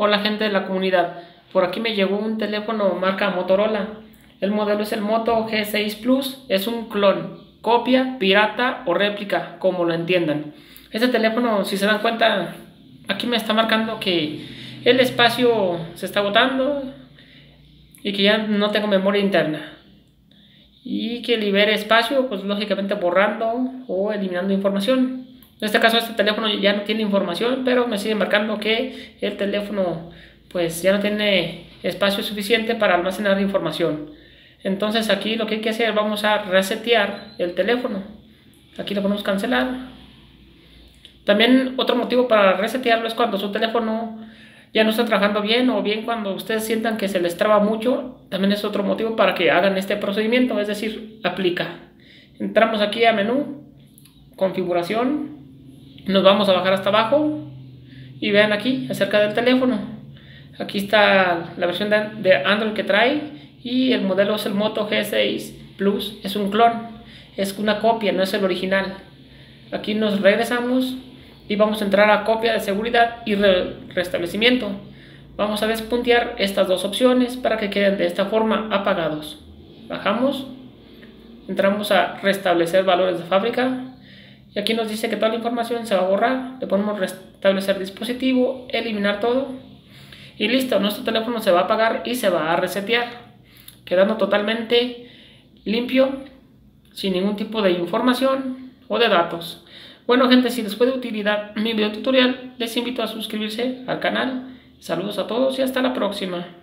Hola gente de la comunidad, por aquí me llegó un teléfono marca Motorola. El modelo es el Moto G6 Plus, es un clon, copia, pirata o réplica, como lo entiendan. Este teléfono, si se dan cuenta, aquí me está marcando que el espacio se está agotando y que ya no tengo memoria interna. Y que libere espacio, pues lógicamente borrando o eliminando información. En este caso este teléfono ya no tiene información, pero me sigue marcando que el teléfono pues ya no tiene espacio suficiente para almacenar información. Entonces aquí lo que hay que hacer, vamos a resetear el teléfono. Aquí lo podemos cancelar. También otro motivo para resetearlo es cuando su teléfono ya no está trabajando bien, o bien cuando ustedes sientan que se les traba mucho, también es otro motivo para que hagan este procedimiento, es decir, aplica. Entramos aquí a menú, configuración, nos vamos a bajar hasta abajo y vean aquí, acerca del teléfono. Aquí está la versión de Android que trae y el modelo es el Moto G6 Plus, es un clon, es una copia, no es el original. Aquí nos regresamos y vamos a entrar a copia de seguridad y restablecimiento. Vamos a despuntear estas dos opciones para que queden de esta forma apagados. Bajamos, entramos a restablecer valores de fábrica y aquí nos dice que toda la información se va a borrar. Le ponemos restablecer dispositivo, eliminar todo y listo, nuestro teléfono se va a apagar y se va a resetear, quedando totalmente limpio, sin ningún tipo de información o de datos. Bueno gente, si les fue de utilidad mi video tutorial, les invito a suscribirse al canal. Saludos a todos y hasta la próxima.